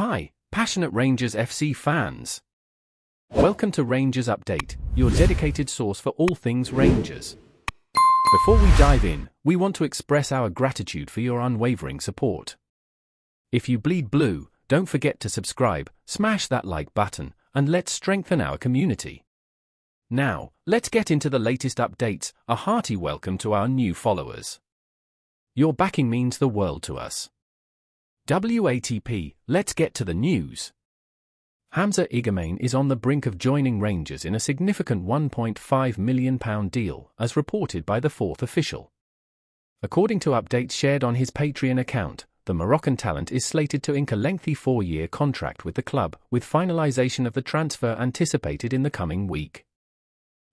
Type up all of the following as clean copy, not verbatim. Hi, passionate Rangers FC fans. Welcome to Rangers Update, your dedicated source for all things Rangers. Before we dive in, we want to express our gratitude for your unwavering support. If you bleed blue, don't forget to subscribe, smash that like button, and let's strengthen our community. Now, let's get into the latest updates. A hearty welcome to our new followers. Your backing means the world to us. WATP, let's get to the news. Hamza Igamane is on the brink of joining Rangers in a significant £1.5 million deal, as reported by the fourth official. According to updates shared on his Patreon account, the Moroccan talent is slated to ink a lengthy four-year contract with the club, with finalisation of the transfer anticipated in the coming week.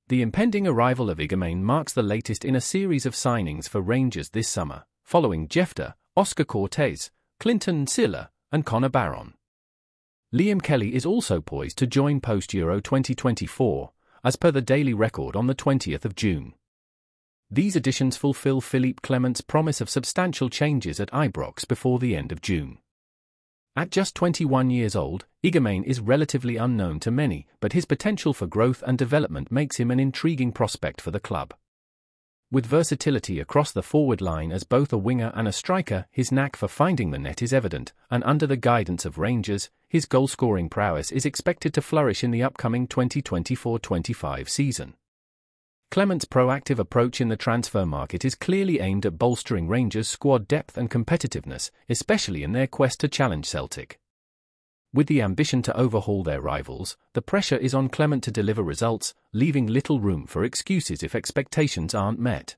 The impending arrival of Igamane marks the latest in a series of signings for Rangers this summer, following Jefte, Oscar Cortez, Clinton Siller, and Conor Baron. Liam Kelly is also poised to join post-Euro 2024, as per the Daily Record on the 20th of June. These additions fulfil Philippe Clement's promise of substantial changes at Ibrox before the end of June. At just 21 years old, Igamane is relatively unknown to many, but his potential for growth and development makes him an intriguing prospect for the club. With versatility across the forward line as both a winger and a striker, his knack for finding the net is evident, and under the guidance of Rangers, his goal-scoring prowess is expected to flourish in the upcoming 2024-25 season. Clement's proactive approach in the transfer market is clearly aimed at bolstering Rangers' squad depth and competitiveness, especially in their quest to challenge Celtic. With the ambition to overhaul their rivals, the pressure is on Clement to deliver results, leaving little room for excuses if expectations aren't met.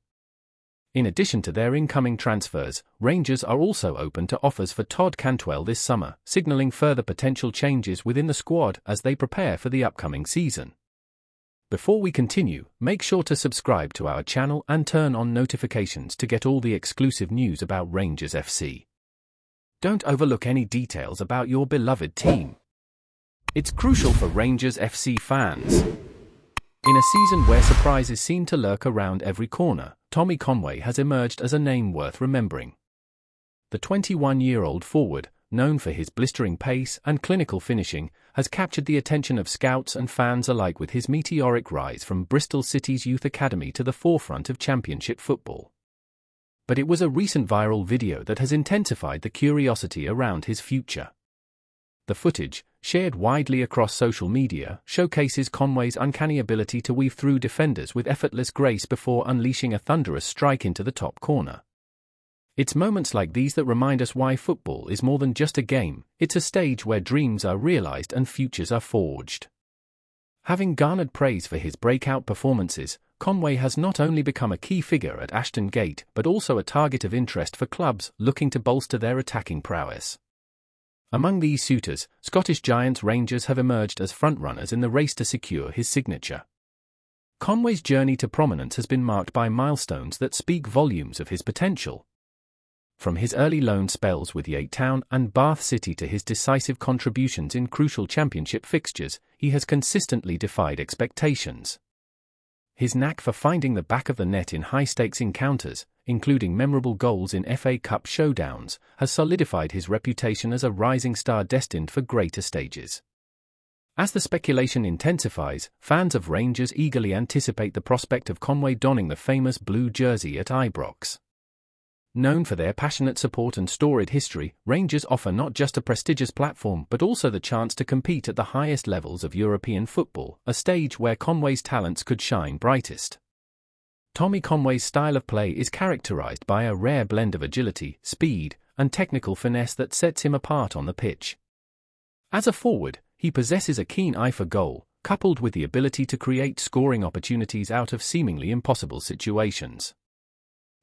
In addition to their incoming transfers, Rangers are also open to offers for Todd Cantwell this summer, signalling further potential changes within the squad as they prepare for the upcoming season. Before we continue, make sure to subscribe to our channel and turn on notifications to get all the exclusive news about Rangers FC. Don't overlook any details about your beloved team. It's crucial for Rangers FC fans. In a season where surprises seem to lurk around every corner, Tommy Conway has emerged as a name worth remembering. The 21-year-old forward, known for his blistering pace and clinical finishing, has captured the attention of scouts and fans alike with his meteoric rise from Bristol City's youth academy to the forefront of Championship football. But it was a recent viral video that has intensified the curiosity around his future. The footage, shared widely across social media, showcases Conway's uncanny ability to weave through defenders with effortless grace before unleashing a thunderous strike into the top corner. It's moments like these that remind us why football is more than just a game, it's a stage where dreams are realized and futures are forged. Having garnered praise for his breakout performances, Conway has not only become a key figure at Ashton Gate but also a target of interest for clubs looking to bolster their attacking prowess. Among these suitors, Scottish giants Rangers have emerged as frontrunners in the race to secure his signature. Conway's journey to prominence has been marked by milestones that speak volumes of his potential. From his early loan spells with Yate Town and Bath City to his decisive contributions in crucial Championship fixtures, he has consistently defied expectations. His knack for finding the back of the net in high-stakes encounters, including memorable goals in FA Cup showdowns, has solidified his reputation as a rising star destined for greater stages. As the speculation intensifies, fans of Rangers eagerly anticipate the prospect of Conway donning the famous blue jersey at Ibrox. Known for their passionate support and storied history, Rangers offer not just a prestigious platform but also the chance to compete at the highest levels of European football, a stage where Conway's talents could shine brightest. Tommy Conway's style of play is characterized by a rare blend of agility, speed, and technical finesse that sets him apart on the pitch. As a forward, he possesses a keen eye for goal, coupled with the ability to create scoring opportunities out of seemingly impossible situations.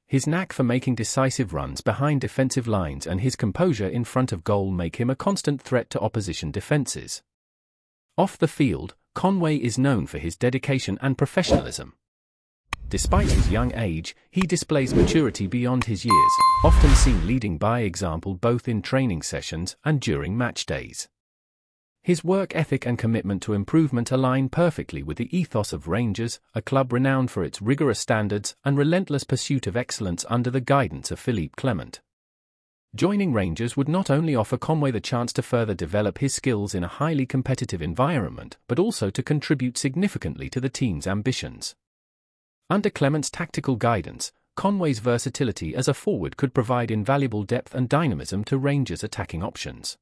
His knack for making decisive runs behind defensive lines and his composure in front of goal make him a constant threat to opposition defences. Off the field, Conway is known for his dedication and professionalism. Despite his young age, he displays maturity beyond his years, often seen leading by example both in training sessions and during match days. His work ethic and commitment to improvement align perfectly with the ethos of Rangers, a club renowned for its rigorous standards and relentless pursuit of excellence under the guidance of Philippe Clement. Joining Rangers would not only offer Conway the chance to further develop his skills in a highly competitive environment, but also to contribute significantly to the team's ambitions. Under Clement's tactical guidance, Conway's versatility as a forward could provide invaluable depth and dynamism to Rangers' attacking options.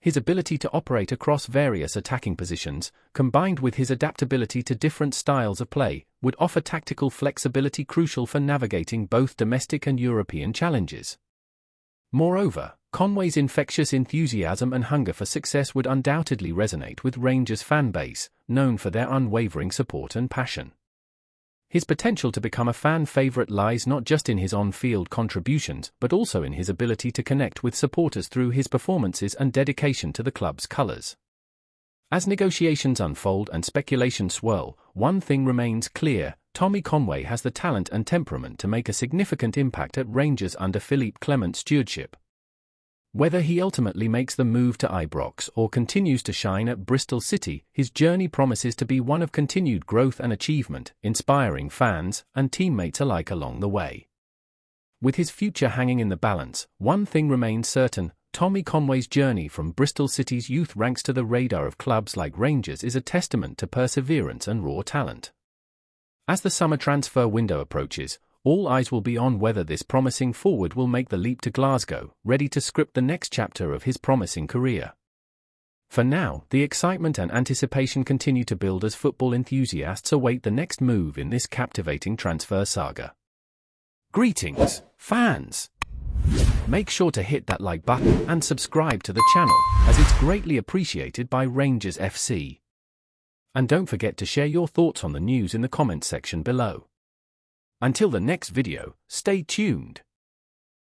His ability to operate across various attacking positions, combined with his adaptability to different styles of play, would offer tactical flexibility crucial for navigating both domestic and European challenges. Moreover, Conway's infectious enthusiasm and hunger for success would undoubtedly resonate with Rangers' fan base, known for their unwavering support and passion. His potential to become a fan favourite lies not just in his on-field contributions but also in his ability to connect with supporters through his performances and dedication to the club's colours. As negotiations unfold and speculation swirl, one thing remains clear: Tommy Conway has the talent and temperament to make a significant impact at Rangers under Philippe Clement's stewardship. Whether he ultimately makes the move to Ibrox or continues to shine at Bristol City, his journey promises to be one of continued growth and achievement, inspiring fans and teammates alike along the way. With his future hanging in the balance, one thing remains certain: Tommy Conway's journey from Bristol City's youth ranks to the radar of clubs like Rangers is a testament to perseverance and raw talent. As the summer transfer window approaches, all eyes will be on whether this promising forward will make the leap to Glasgow, ready to script the next chapter of his promising career. For now, the excitement and anticipation continue to build as football enthusiasts await the next move in this captivating transfer saga. Greetings, fans! Make sure to hit that like button and subscribe to the channel, as it's greatly appreciated by Rangers FC. And don't forget to share your thoughts on the news in the comments section below. Until the next video, stay tuned.